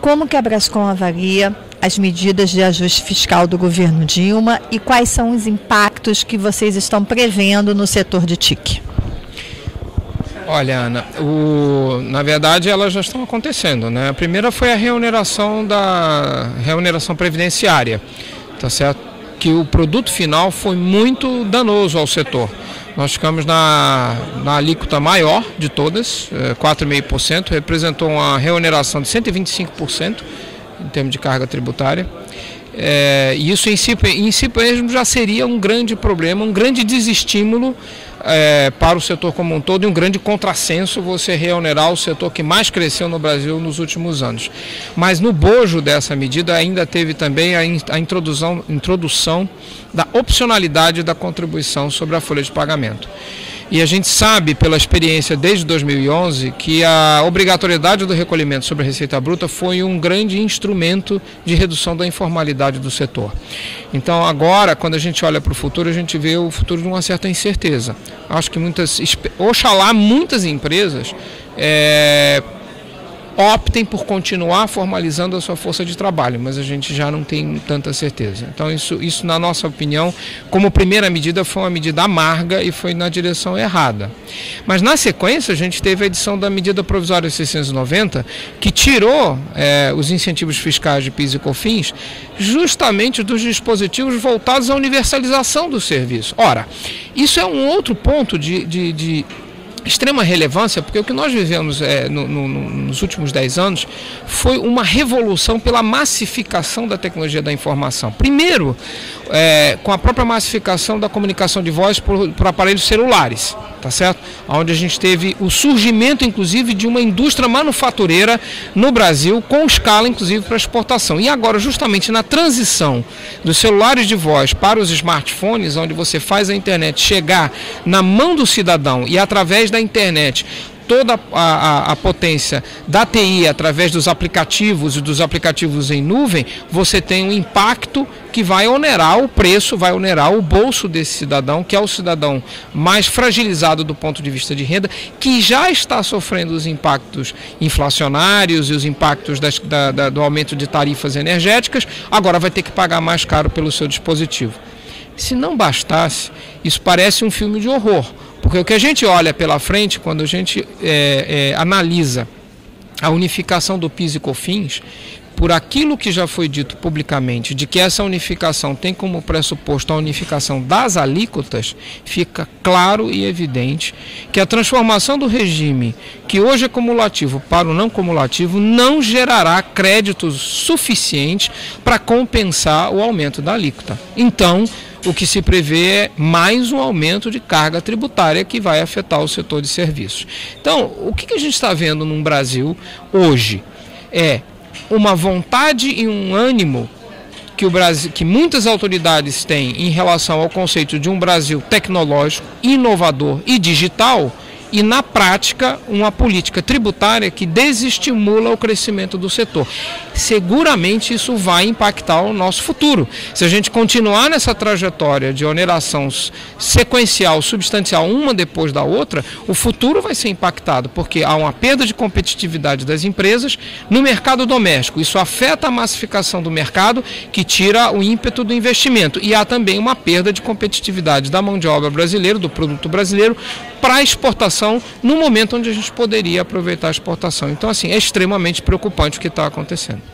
Como que a Brasscom avalia as medidas de ajuste fiscal do governo Dilma e quais são os impactos que vocês estão prevendo no setor de TIC? Olha, Ana, na verdade elas já estão acontecendo, né? A primeira foi a reoneração previdenciária, tá certo? Que o produto final foi muito danoso ao setor. Nós ficamos na alíquota maior de todas, 4,5%, representou uma reoneração de 125% em termos de carga tributária. E isso em si mesmo já seria um grande problema, um grande desestímulo para o setor como um todo e um grande contrassenso você reonerar o setor que mais cresceu no Brasil nos últimos anos. Mas no bojo dessa medida ainda teve também a introdução da opcionalidade da contribuição sobre a folha de pagamento. E a gente sabe pela experiência desde 2011 que a obrigatoriedade do recolhimento sobre a receita bruta foi um grande instrumento de redução da informalidade do setor. Então agora, quando a gente olha para o futuro, a gente vê o futuro de uma certa incerteza. Acho que muitas empresas optem por continuar formalizando a sua força de trabalho, mas a gente já não tem tanta certeza. Então isso na nossa opinião, como primeira medida, foi uma medida amarga e foi na direção errada. Mas na sequência a gente teve a edição da medida provisória 690, que tirou os incentivos fiscais de PIS e COFINS justamente dos dispositivos voltados à universalização do serviço. Ora, isso é um outro ponto de extrema relevância, porque o que nós vivemos nos últimos 10 anos foi uma revolução pela massificação da tecnologia da informação. Primeiro, com a própria massificação da comunicação de voz por aparelhos celulares, tá certo? Onde a gente teve o surgimento, inclusive, de uma indústria manufatureira no Brasil, com escala, inclusive, para exportação. E agora, justamente na transição dos celulares de voz para os smartphones, onde você faz a internet chegar na mão do cidadão e através da internet, toda a potência da TI através dos aplicativos e dos aplicativos em nuvem, você tem um impacto que vai onerar o preço, vai onerar o bolso desse cidadão, que é o cidadão mais fragilizado do ponto de vista de renda, que já está sofrendo os impactos inflacionários e os impactos do aumento de tarifas energéticas, agora vai ter que pagar mais caro pelo seu dispositivo. Se não bastasse, isso parece um filme de horror. Porque o que a gente olha pela frente, quando a gente analisa a unificação do PIS e COFINS, por aquilo que já foi dito publicamente, de que essa unificação tem como pressuposto a unificação das alíquotas, fica claro e evidente que a transformação do regime, que hoje é cumulativo, para o não cumulativo, não gerará créditos suficientes para compensar o aumento da alíquota. Então, o que se prevê é mais um aumento de carga tributária que vai afetar o setor de serviços. Então, o que a gente está vendo no Brasil hoje é uma vontade e um ânimo que muitas autoridades têm em relação ao conceito de um Brasil tecnológico, inovador e digital, e na prática uma política tributária que desestimula o crescimento do setor. Seguramente isso vai impactar o nosso futuro. Se a gente continuar nessa trajetória de oneração sequencial, substancial, uma depois da outra, o futuro vai ser impactado, porque há uma perda de competitividade das empresas no mercado doméstico. Isso afeta a massificação do mercado, que tira o ímpeto do investimento. E há também uma perda de competitividade da mão de obra brasileira, do produto brasileiro, para a exportação no momento onde a gente poderia aproveitar a exportação. Então, assim, é extremamente preocupante o que está acontecendo.